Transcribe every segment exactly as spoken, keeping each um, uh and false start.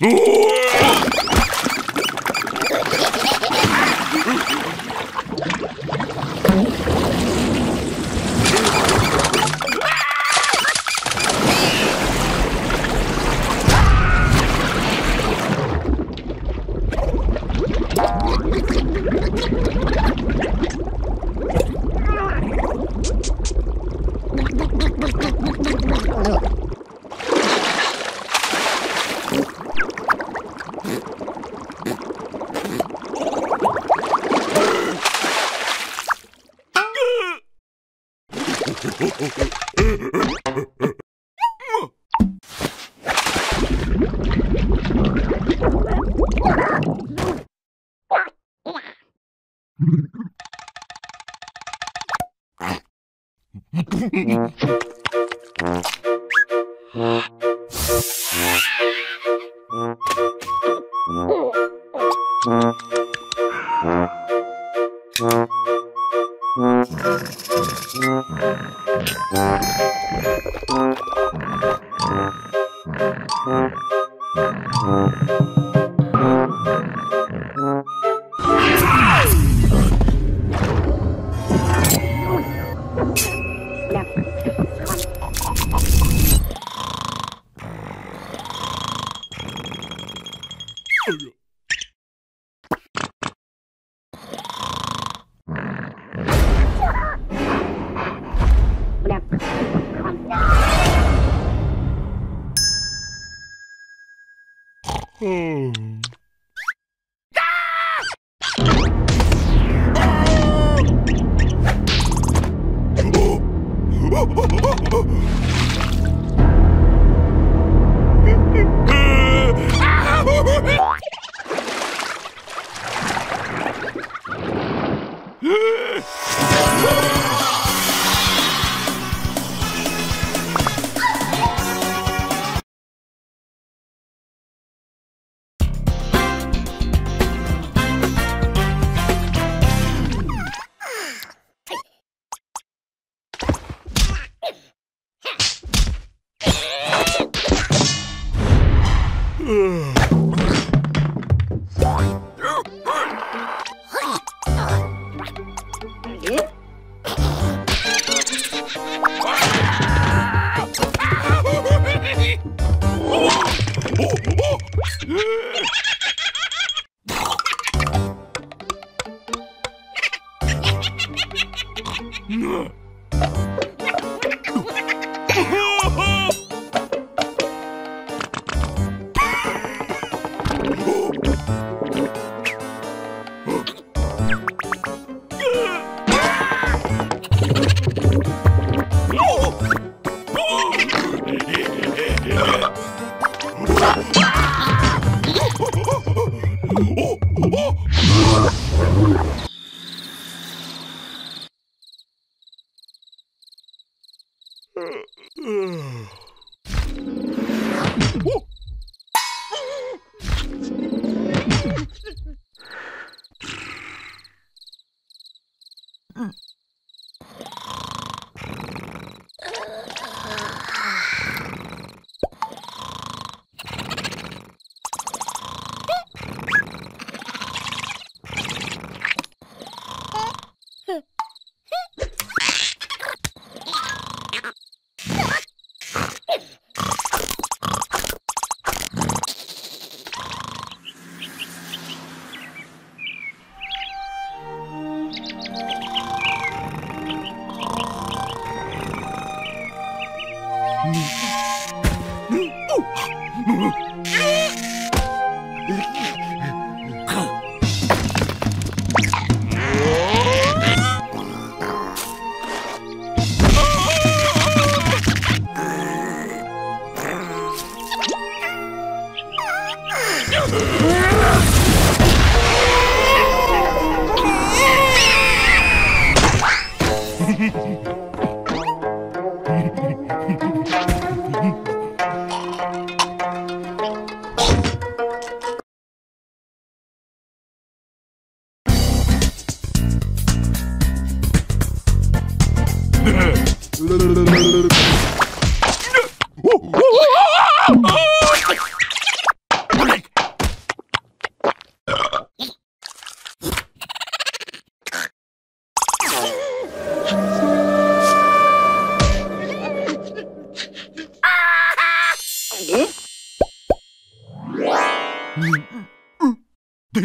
Oh!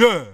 Yeah.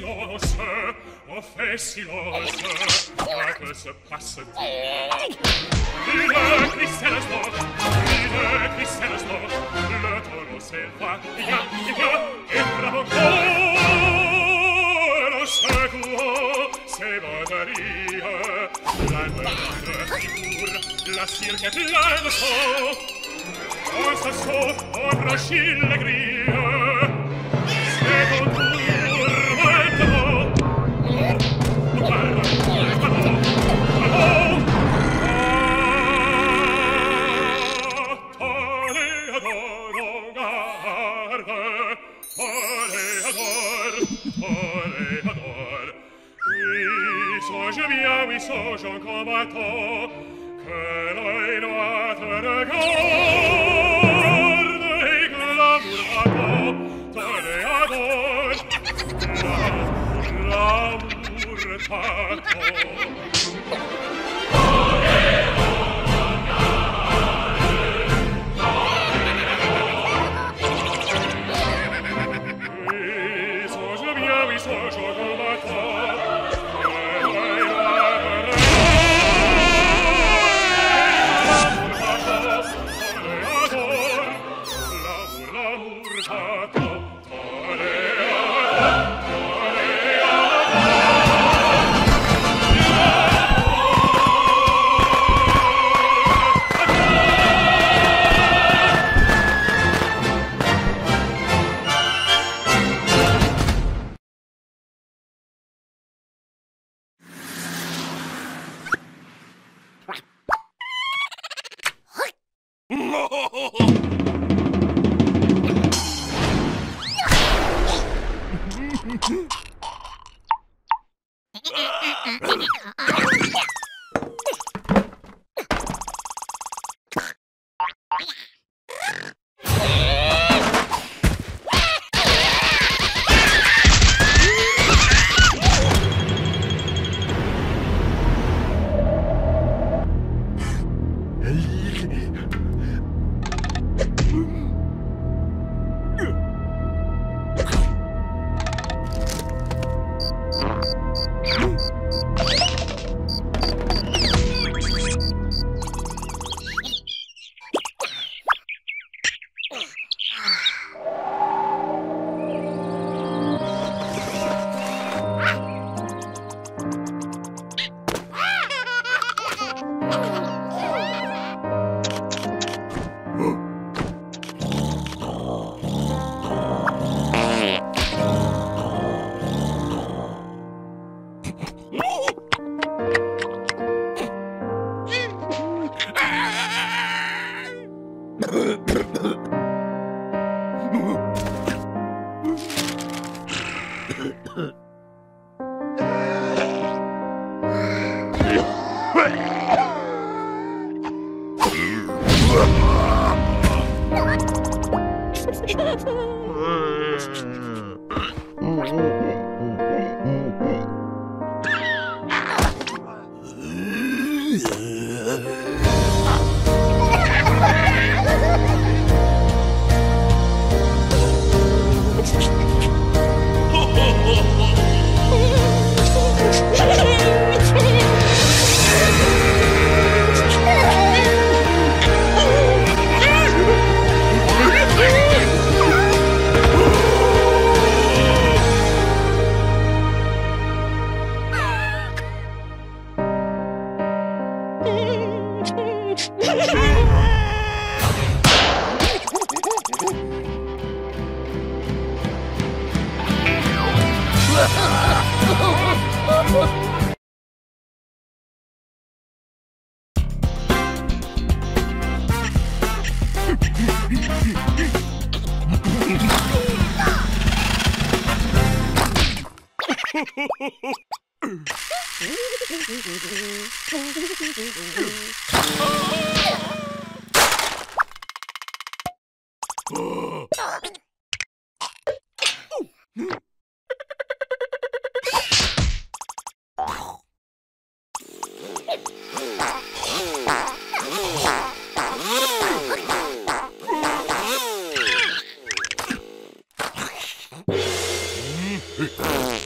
silence, on fait silence, quoi que se passe-t-il? Une criselle sort, une criselle sort, le taureau s'éleva, il y a, il y a, et bravo encore, en secouant ses banderilles, la meurtre figure, la cirque est pleine de sang, on se sauve, on franchit les grilles. Songe en combattant que l'œil noir te regarde et que l'amour attend te réadore. L'amour t'attend.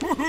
Ho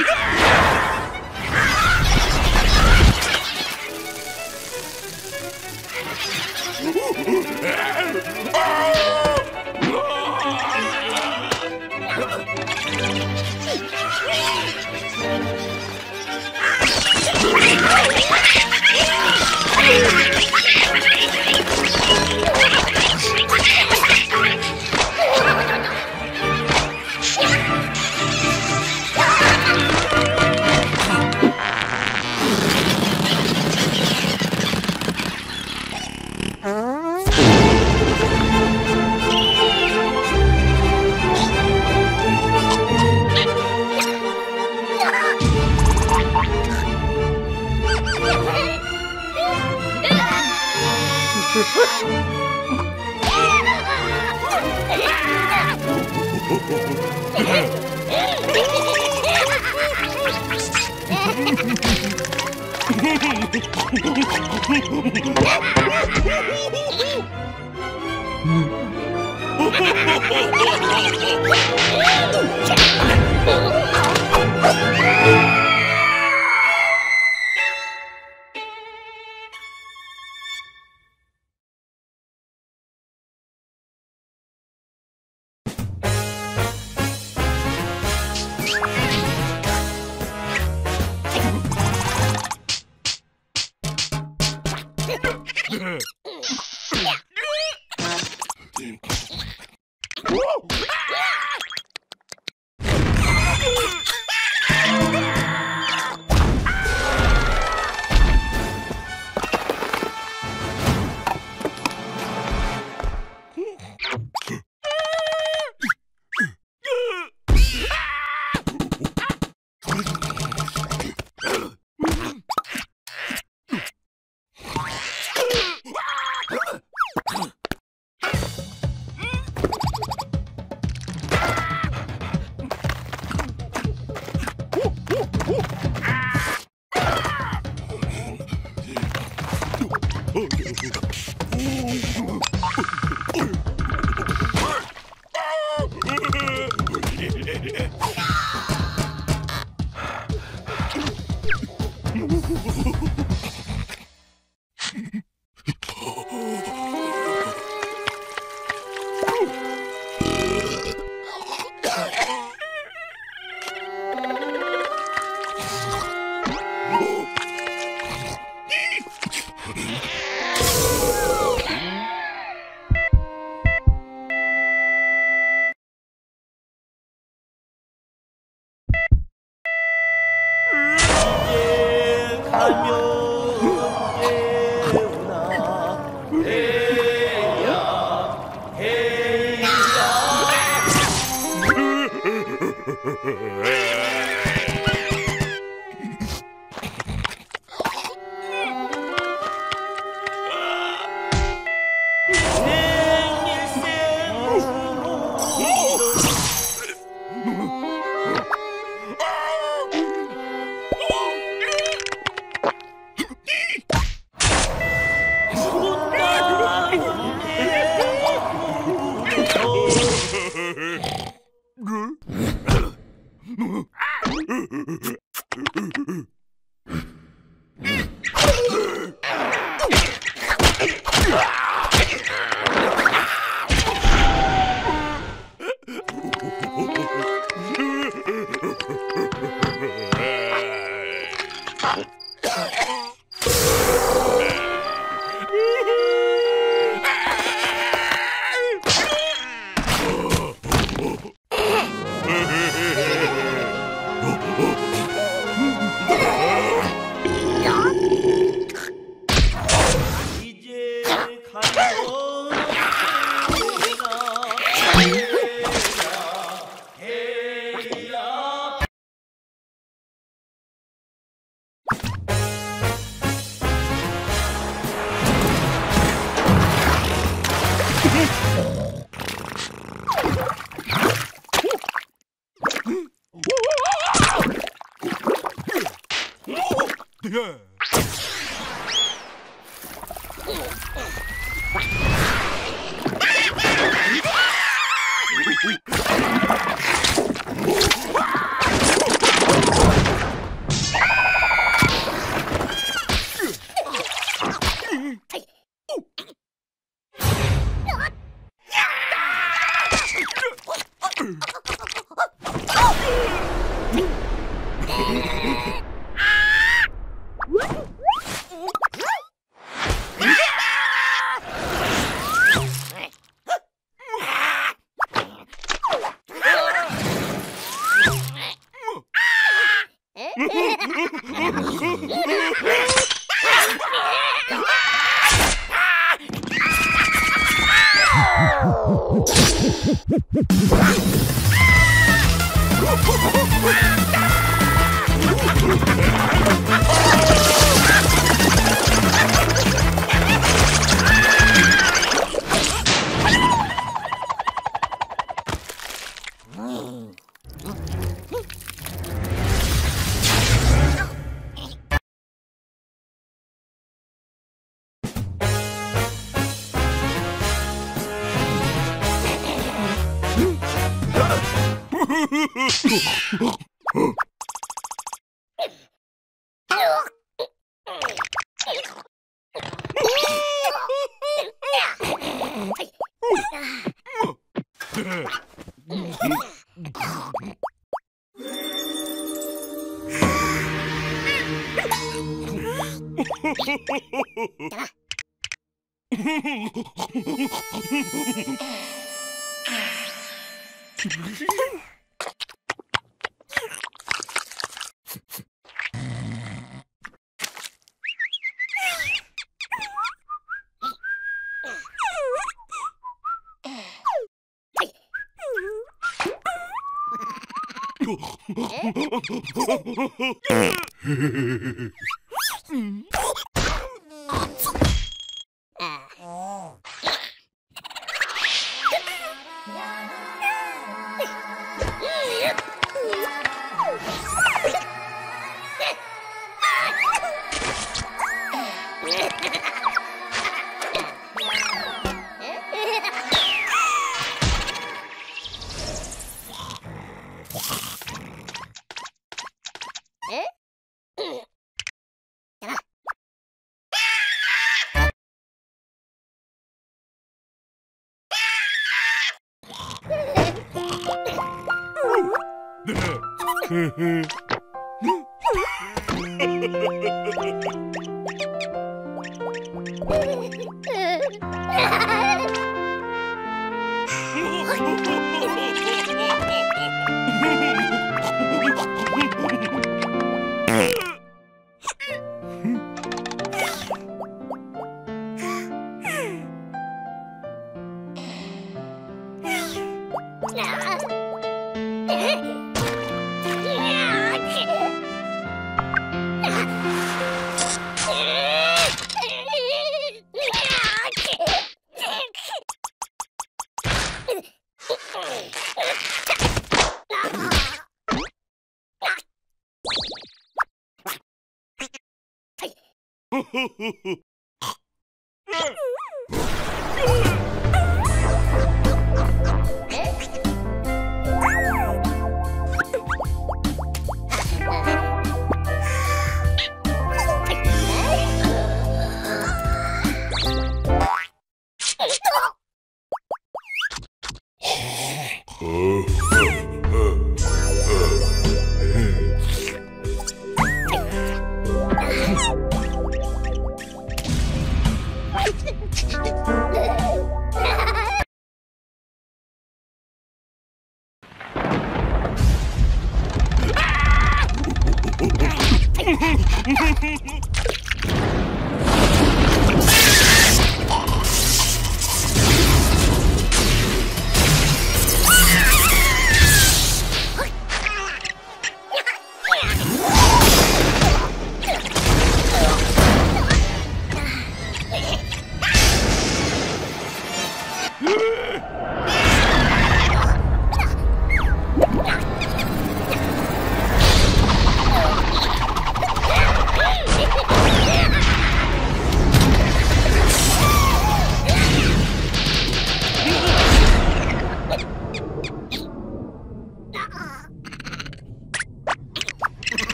Wait, wait.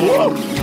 Whoa!